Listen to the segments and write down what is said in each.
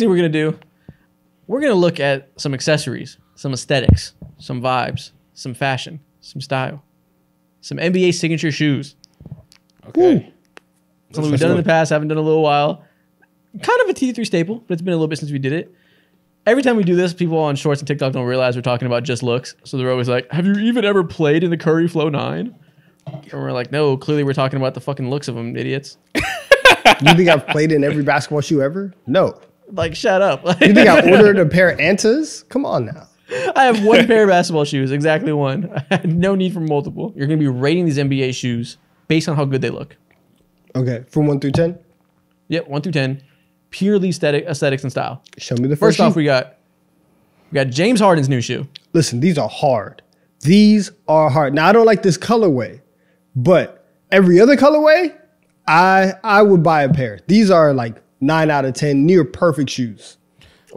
See what we're going to do. We're going to look at some accessories, some aesthetics, some vibes, some fashion, some style, some NBA signature shoes. Okay. Ooh. Something we've done in the past, haven't done in a little while. Kind of a T3 staple, but it's been a little bit since we did it. Every time we do this, people on Shorts and TikTok don't realize we're talking about just looks. So they're always like, have you even ever played in the Curry Flow 9? And we're like, no, clearly we're talking about the fucking looks of them, idiots. You think I've played in every basketball shoe ever? No. Like, shut up. You think I ordered a pair of Antas? Come on now. I have one pair of basketball shoes, exactly one. I had no need for multiple. You're going to be rating these NBA shoes based on how good they look. Okay, from 1 through 10? Yep, 1 through 10. Purely aesthetics and style. Show me the first shoe. First off, we got James Harden's new shoe. Listen, these are hard. These are hard. Now, I don't like this colorway, but every other colorway, I would buy a pair. These are like 9 out of 10 near perfect shoes.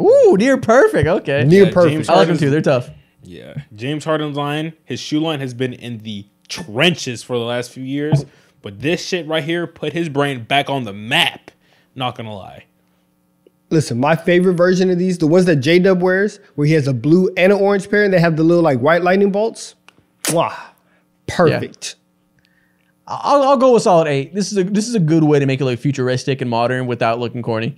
Ooh, near perfect. Okay. Near perfect. I like them too. They're tough. Yeah. James Harden's line, his shoe line has been in the trenches for the last few years, but this shit right here put his brand back on the map. Not going to lie. Listen, my favorite version of these, the ones that J-Dub wears, where he has a blue and an orange pair and they have the little like white lightning bolts. Wow. Perfect. Yeah. I'll go with solid 8. This is a good way to make it look futuristic and modern without looking corny.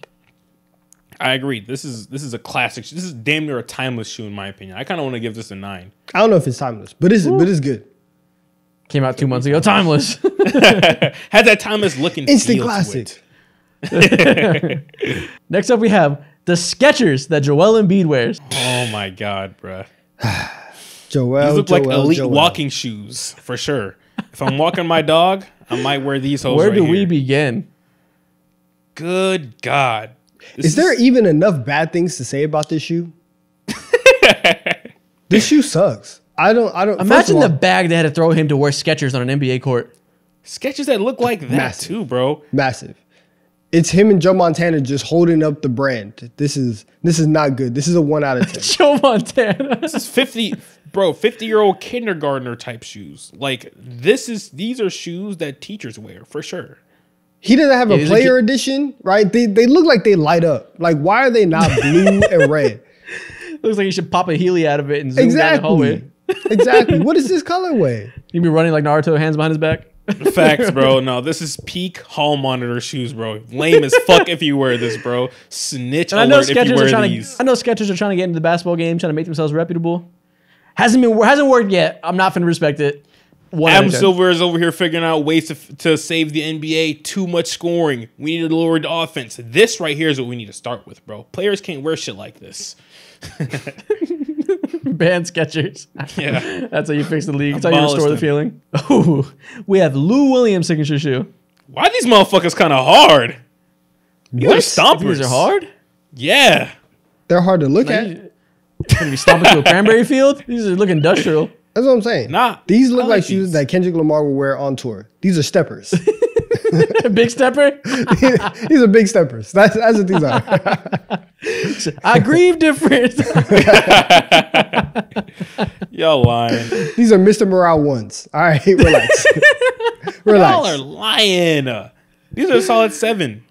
I agree. This is a classic. This is damn near a timeless shoe in my opinion. I kind of want to give this a 9. I don't know if it's timeless, but it's good. Came out 2 months ago. Timeless. Had that timeless look and instant classic. Next up, we have the Skechers that Joel Embiid wears. Oh my God, bruh. Joel. These look like elite walking shoes for sure. If I'm walking my dog, I might wear these hoes. Where do we begin? Good God. Is there even enough bad things to say about this shoe? This shoe sucks. I don't imagine the bag they had to throw him to wear Skechers on an NBA court. Skechers that look like that massive, too, bro. Massive. It's him and Joe Montana just holding up the brand. This is not good. This is a 1 out of 10. Joe Montana. This is 50-year-old kindergartner type shoes. Like these are shoes that teachers wear for sure. He doesn't have a player edition, right? They look like they light up. Like why are they not blue and red? Looks like you should pop a Heeley out of it and zoom down the hallway. Exactly. What is this colorway? He'd be running like Naruto, hands behind his back. Facts, bro. No, this is peak hall monitor shoes, bro. Lame as fuck if you wear this, bro. Snitch alert if you wear these. I know Skechers are trying to get into the basketball game, trying to make themselves reputable. Hasn't worked yet. I'm not finna respect it. Adam Silver is over here figuring out ways to save the NBA. Too much scoring. We need to lower the offense. This right here is what we need to start with, bro. Players can't wear shit like this. Ban Skechers. Yeah. That's how you fix the league. That's how you restore the feeling. Ooh, we have Lou Williams' signature shoe. Why are these motherfuckers kind of hard? These are stompers. These are hard? Yeah. They're hard to look at. You're going to be stomping to a cranberry field? These are looking industrial. That's what I'm saying. Nah. These look like shoes that Kendrick Lamar will wear on tour. These are steppers. Big stepper? These are big steppers. That's what these are. I grieve different. Y'all lying. These are Mr. Morale ones. All right, relax. Y'all are lying. These are a solid 7.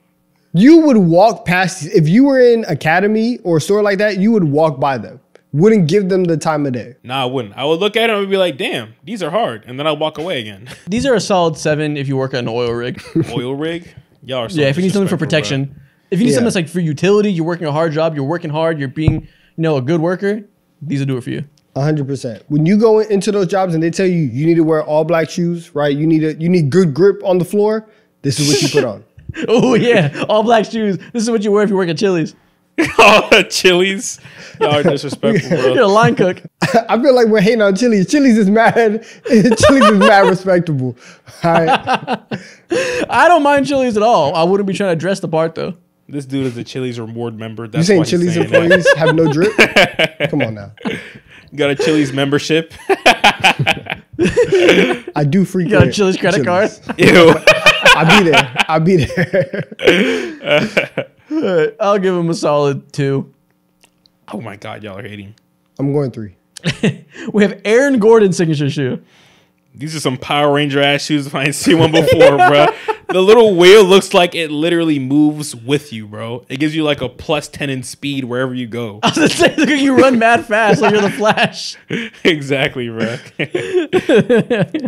You would walk past, if you were in Academy or a store like that, you would walk by them. Wouldn't give them the time of day. Nah, I wouldn't. I would look at them and be like, damn, these are hard. And then I'll walk away again. These are a solid 7 if you work at an oil rig. Oil rig? Y'all are so yeah, if you need something for protection. Bro. If you need something that's like for utility, you're working a hard job, you're working hard, you're being, a good worker, these will do it for you. 100%. When you go into those jobs and they tell you, you need to wear all black shoes, right? You need good grip on the floor. This is what you put on. Oh, yeah. All black shoes. This is what you wear if you work at Chili's. Oh, Chili's. Y'all are disrespectful, bro. You're a line cook. I feel like we're hating on Chili's. Chili's is mad respectable. All right. I don't mind Chili's at all. I wouldn't be trying to dress the part, though. This dude is a Chili's reward member. That's you saying Chili's employees have no drip? Come on now. You got a Chili's membership? I do freak out. You got a Chili's credit card? Ew. I'll be there. I'll give him a solid 2. Oh my God, y'all are hating. I'm going 3. We have Aaron Gordon's signature shoe. These are some Power Ranger ass shoes if I ain't seen one before, bro. The little wheel looks like it literally moves with you, bro. It gives you like a plus 10 in speed wherever you go. I was gonna say, look, you run mad fast like you're the Flash. Exactly, bro.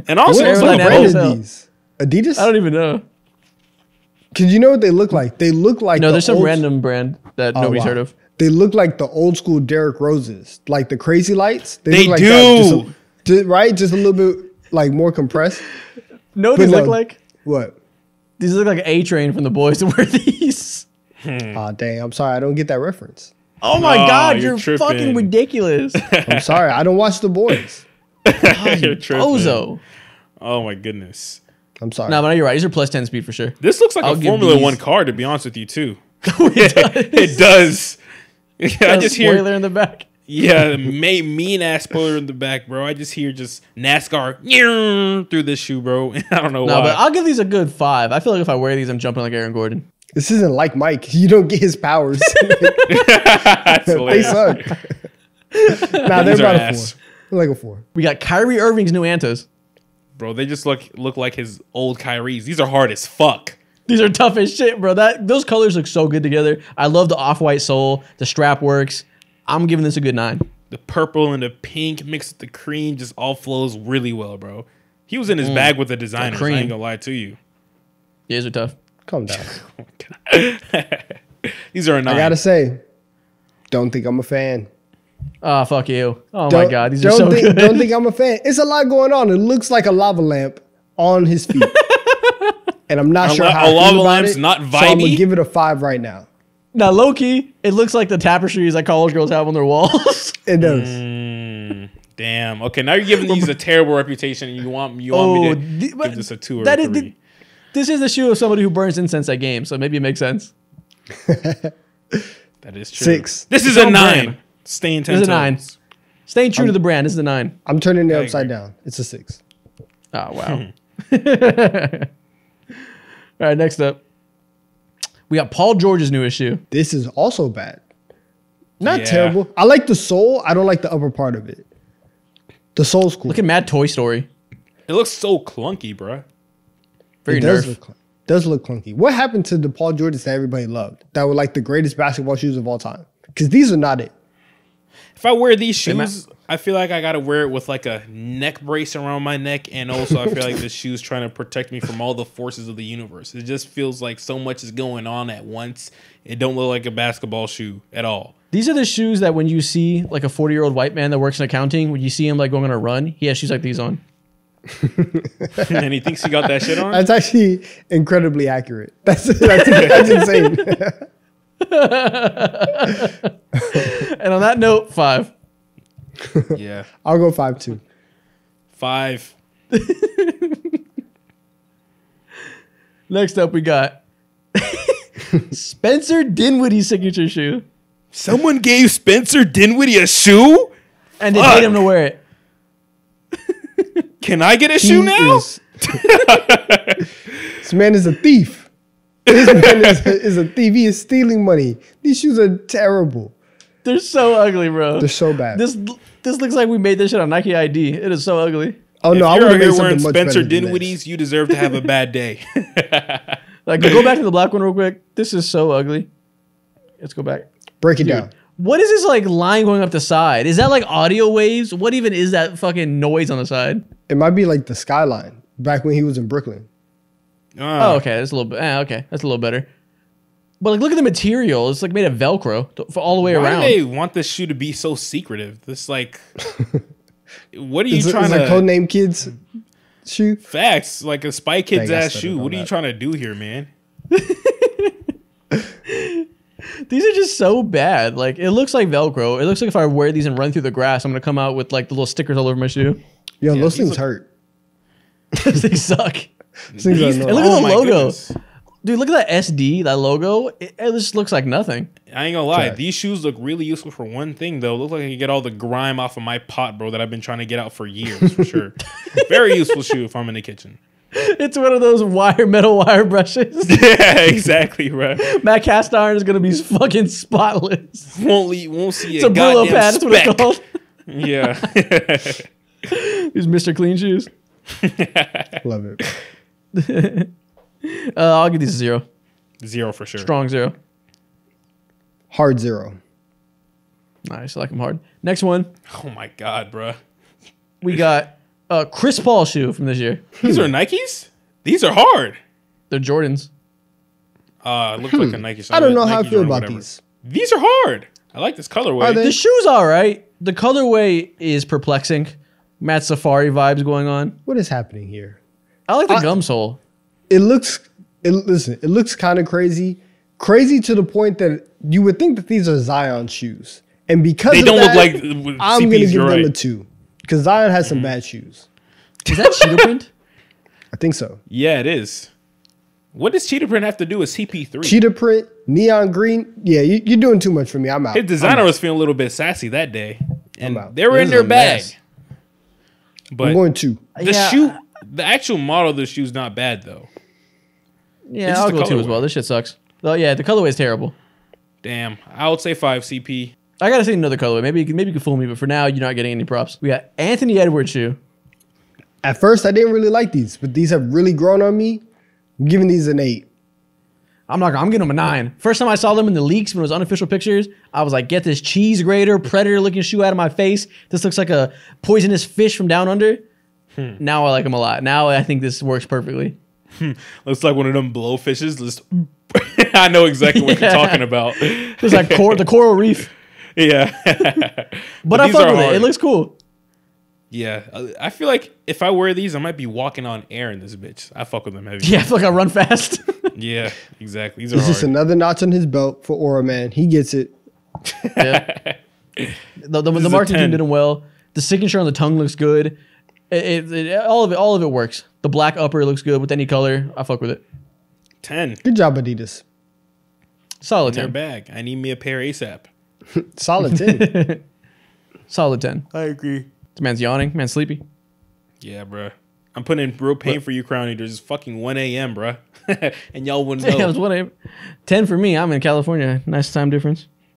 And also, what brand are these? Adidas? I don't even know. Because you know what they look like? They look like... No, there's some random brand that nobody's heard of. They look like the old school Derrick Roses. Like the crazy lights. They look do. Like just right? Just a little bit like more compressed. No, but these look like... What? These look like A-Train from The Boys to wear these. Oh, dang. I'm sorry. I don't get that reference. Oh, my God. You're fucking ridiculous. I'm sorry. I don't watch The Boys. You're tripping. Ozo. Oh, my goodness. I'm sorry. No, but you're right. These are plus 10 speed for sure. This looks like a Formula One car, to be honest with you, too. It does. I just hear spoiler in the back. Yeah, mean ass spoiler in the back, bro. I just hear just NASCAR through this shoe, bro. I don't know why. No, but I'll give these a good 5. I feel like if I wear these, I'm jumping like Aaron Gordon. This isn't like Mike. You don't get his powers. They suck. Nah, they're about a 4. They're like a 4. We got Kyrie Irving's new Antos. Bro, they just look like his old Kyries. These are hard as fuck. These are tough as shit, bro. Those colors look so good together. I love the off-white sole. The strap works. I'm giving this a good 9. The purple and the pink mixed with the cream just all flows really well, bro. He was in his bag with the designers. I ain't gonna lie to you. These are tough. Calm down. These are a 9. I gotta say, don't think I'm a fan. Oh, fuck you. Oh, my God. These are so good. Don't think I'm a fan. It's a lot going on. It looks like a lava lamp on his feet. And I'm not sure how a lava lamp's not vibey. So I'm going to give it a 5 right now. Now, low-key, it looks like the tapestries that college girls have on their walls. It does. Damn. Okay, now you're giving these a terrible reputation, and you want me to give this a 2 or a 3. This is the shoe of somebody who burns incense at games, so maybe it makes sense. That is true. 6. This is a 9. Staying 10 times. A 9. Staying true to the brand. This is a 9. I'm turning it upside down. It's a 6. Oh, wow. All right, next up. We got Paul George's new issue. This is also bad. Not terrible. I like the sole. I don't like the upper part of it. The sole's cool. Look at Mad Toy Story. It looks so clunky, bro. Very nerf. Does look clunky. What happened to the Paul Georges that everybody loved? That were like the greatest basketball shoes of all time? Because these are not it. If I wear these shoes, I feel like I got to wear it with like a neck brace around my neck. And also, I feel like this shoe's trying to protect me from all the forces of the universe. It just feels like so much is going on at once. It don't look like a basketball shoe at all. These are the shoes that when you see like a 40-year-old white man that works in accounting, when you see him like going on a run, he has shoes like these on. And he thinks he got that shit on? That's actually incredibly accurate. That's insane. And on that note, 5. Yeah, I'll go 5 too. 5. Next up, we got Spencer Dinwiddie's signature shoe. Someone gave Spencer Dinwiddie a shoe, and they paid him to wear it. Can I get a shoe now? This man is a thief. This man is a thief. He is stealing money. These shoes are terrible. They're so ugly, bro. They're so bad. This looks like we made this shit on Nike ID. It is so ugly. Oh, no. If you're out here wearing Spencer Dinwiddie's, you deserve to have a bad day. Like, go back to the black one real quick. This is so ugly. Let's go back. Break it down. What is this, like, line going up the side? Is that, like, audio waves? What even is that fucking noise on the side? It might be, like, the skyline back when he was in Brooklyn. Oh, okay. That's a little bit. Okay, that's a little better. But like, look at the material. It's like made of Velcro for all the way around. Why do they want this shoe to be so secretive? This like, what are you trying to? It's like Codename Kids shoe. Facts, like a Spy Kids ass shoe. What are you trying to do here, man? These are just so bad. Like, it looks like Velcro. It looks like if I wear these and run through the grass, I'm gonna come out with like the little stickers all over my shoe. Yo, yeah, those things hurt. They suck. And look at the logo. Goodness. Dude, look at that SD, that logo. It just looks like nothing. I ain't gonna lie. These shoes look really useful for one thing, though. Look like I can get all the grime off of my pot, bro, that I've been trying to get out for years, for sure. Very useful shoe if I'm in the kitchen. It's one of those metal wire brushes. Yeah, exactly, bro. That cast iron is gonna be fucking spotless. Won't see a goddamn pad, speck. That's what it's called. Yeah. These Mr. Clean shoes. Love it. I'll give these a zero. Zero for sure. Strong zero. Hard zero. Nice. I like them hard. Next one. Oh, my God, bro. We got a Chris Paul shoe from this year. These are Nikes? These are hard. They're Jordans. Look like a Nike. I don't know how I feel about these. These are hard. I like this colorway. The shoe's all right. The colorway is perplexing. Matt Safari vibes going on. What is happening here? I like the gum sole. It looks... It looks kind of crazy. Crazy to the point that you would think that these are Zion shoes. And because they don't look like CPs, I'm going to give them a 2. Because Zion has some bad shoes. Is that cheetah print? I think so. Yeah, it is. What does cheetah print have to do with CP3? Cheetah print, neon green. Yeah, you're doing too much for me. I'm out. His designer was feeling a little bit sassy that day. And they were in their bag. But I'm going 2. The actual model of the shoe is not bad, though. Yeah, I'll go 2 as well. This shit sucks. Oh, yeah, the colorway is terrible. Damn. I would say 5 CP. I got to say another colorway. Maybe you can fool me, but for now, you're not getting any props. We got Anthony Edwards shoe. At first, I didn't really like these, but these have really grown on me. I'm giving these an 8. I'm giving them a 9. First time I saw them in the leaks when it was unofficial pictures, I was like, get this cheese grater, predator-looking shoe out of my face. This looks like a poisonous fish from down under. Now I like them a lot. Now I think this works perfectly. Looks like one of them blowfishes. I know exactly what you're talking about. It's like the coral reef. Yeah. But I fuck with it. It looks cool. Yeah. I feel like if I wear these, I might be walking on air in this bitch. I fuck with them heavy. Yeah, I feel like I run fast. Yeah, exactly. These are hard. Just another notch on his belt for Aura Man. He gets it. Yeah. The marketing team did him well. The signature on the tongue looks good. All of it works. The black upper looks good with any color. I fuck with it. 10. Good job, Adidas. Solid 10. In their bag. I need me a pair ASAP. Solid 10. Solid 10. I agree. This man's yawning. Man's sleepy. Yeah, bro. I'm putting in real pain for you, Crown Eaters. It's fucking 1 a.m., bro. And y'all wouldn't know. Yeah, it was 1 a.m. 10 for me. I'm in California. Nice time difference.